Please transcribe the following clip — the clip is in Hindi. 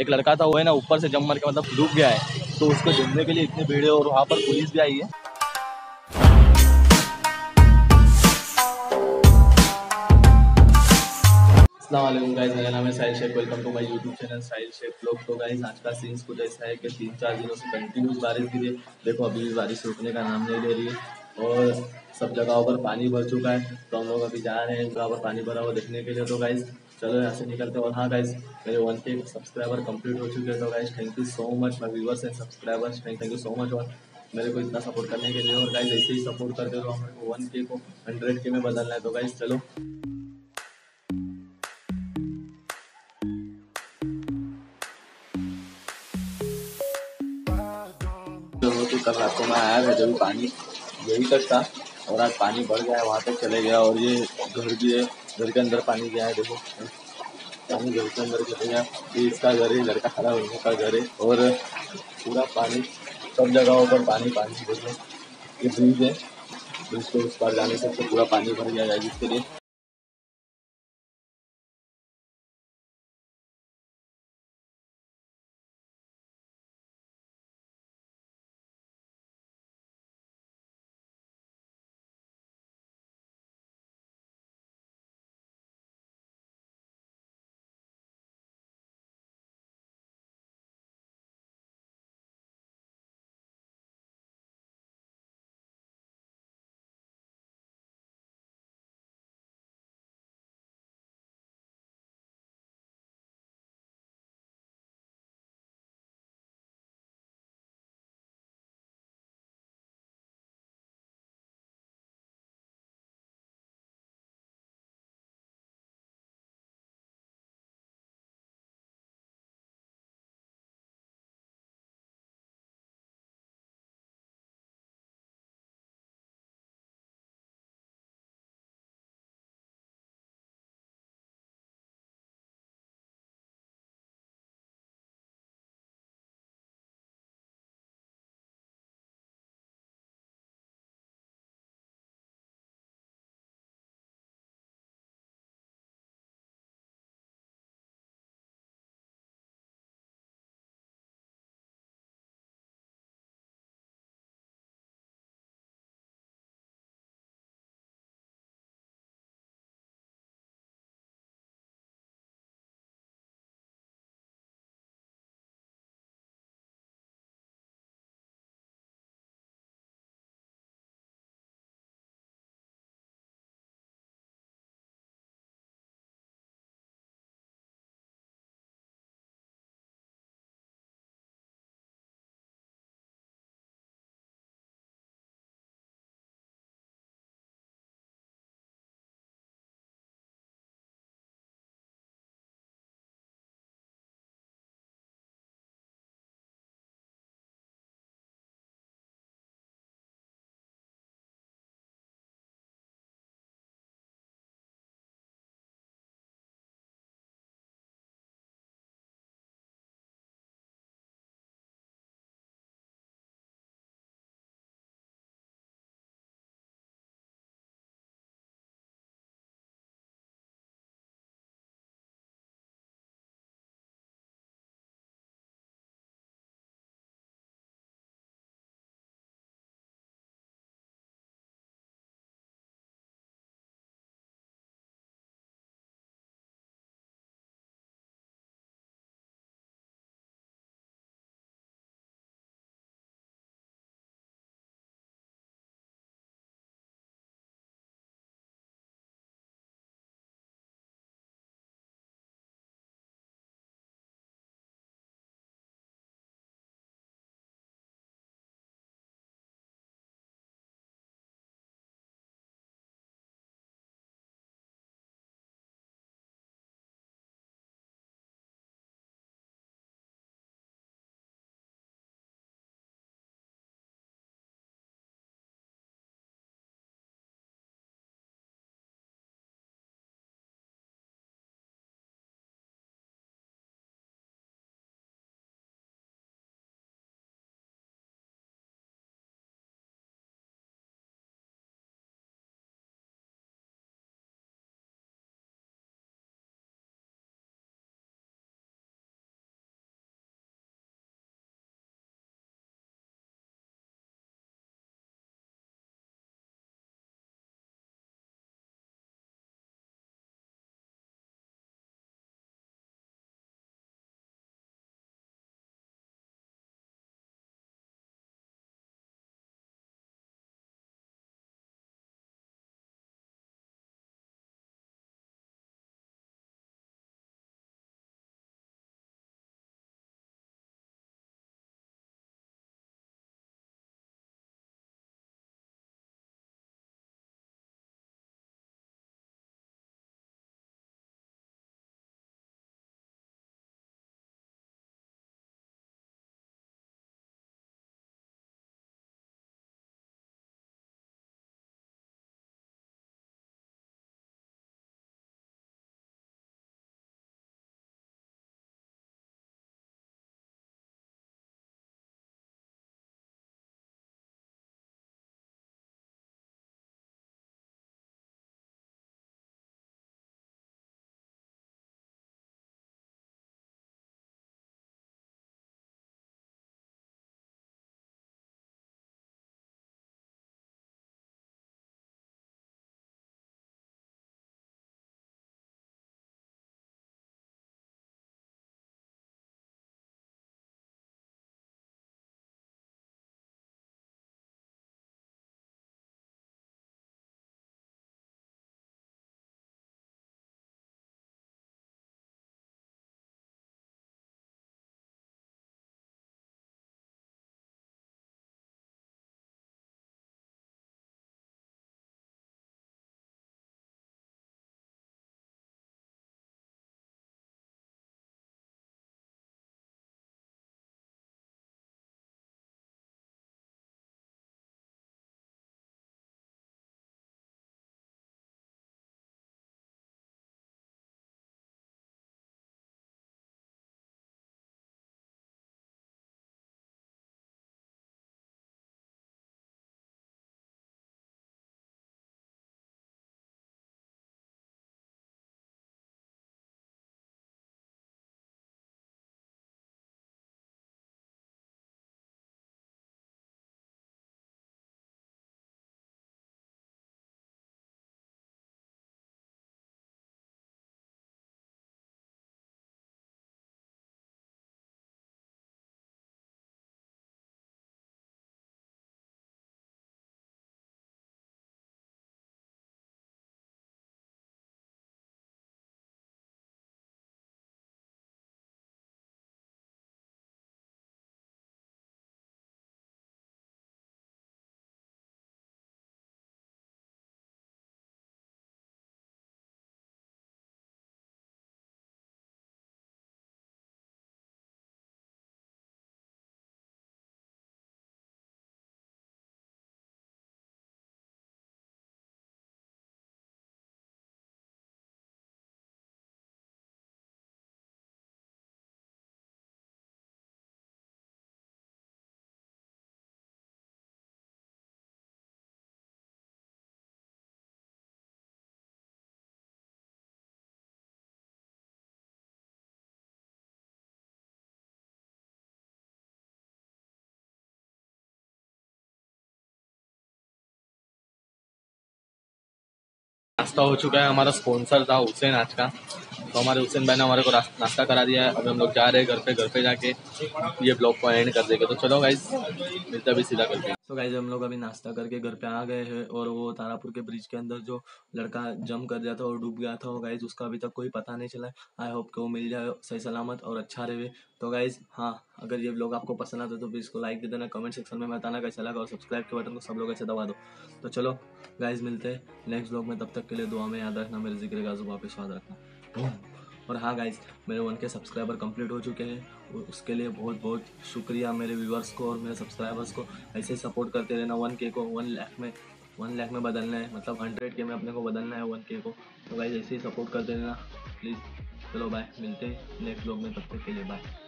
एक लड़का था वो है ना ऊपर से जम मर के मतलब डूब गया है, तो उसको ढूंढने के लिए इतनी भीड़ है और वहाँ पर पुलिस भी आई है। अस्सलामुअलैकुम गाइस, मेरा नाम है style shape, welcome to my YouTube channel style shape blog. तो गाइस आज का सीन्स कुछ ऐसा है कि 3-4 दिनों से कंटिन्यूस बारिश गिरी है। देखो अभी भी बारिश रुकने का नाम नहीं ले रही है और सब जगहों पर पानी भर चुका है। तो हम लोग अभी जा रहे हैं जगह पर पानी भरा हुआ देखने के लिए। तो गाइस चलो यहाँ से निकलते हैं। और हाँ गाइस, मेरे 1K सब्सक्राइबर कंप्लीट हो चुके हैं। तो guys thank you so much my viewers and subscribers, thank you so much और मेरे को इतना सपोर्ट करने के लिए। और गाइस ऐसे ही सपोर्ट करते रहो, हमको 1K को 100K में बदलना है। तो गाइस चलो। तो कल रात को मैं आया था जब पानी यही तक था और आज पानी बढ़ गया है, वहाँ तक चले गया। और ये घर भी है, घर के अंदर पानी गया है। देखो पानी घर के अंदर चले गया। ये इसका घर है, लड़का खड़ा होने का घर है। और पूरा पानी सब जगहों पर पानी पानी भर गया। ये ब्रिज है, ब्रिज को उस पार जाने से पूरा पानी भर गया है, जिसके लिए नाश्ता हो चुका है। हमारा स्पॉन्सर था हुसैन आज का, तो हमारे हुसैन भाई ने हमारे को नाश्ता करा दिया है। अभी हम लोग जा रहे हैं घर पे जाके ये ब्लॉग को एंड कर देंगे। तो चलो गाइज मिलते अभी सीधा करके। तो गाइज हम लोग अभी नाश्ता करके घर पे आ गए हैं। और वो तारापुर के ब्रिज के अंदर जो लड़का जंप कर गया था और डूब गया था वो गाइज, उसका अभी तक कोई पता नहीं चला है। आई होप कि वो मिल जाए सही सलामत और अच्छा रहे। तो गाइज हाँ, अगर ये ब्लॉग आपको पसंद आता है तो प्लीज़ इसको लाइक दे देना, कमेंट सेक्शन में बताना कैसा लगा और सब्सक्राइब के बटन को सब लोग ऐसे दबा दो। तो चलो गाइज मिलते हैं नेक्स्ट ब्लॉग में। तब तक के लिए दुआ में याद रखना, मेरे जिक्र गाजों वापस याद रखना। और हाँ गाइज, मेरे 1K सब्सक्राइबर कंप्लीट हो चुके हैं और उसके लिए बहुत बहुत शुक्रिया मेरे व्यूवर्स को और मेरे सब्सक्राइबर्स को। ऐसे ही सपोर्ट करते रहना। 1K को 1 लाख में बदलना है, मतलब 100K में अपने को बदलना है 1K को। तो गाइज ऐसे ही सपोर्ट करते रहना प्लीज़। चलो बाय, मिलते हैं नेक्स्ट ब्लॉग में। तब तक के लिए बाय।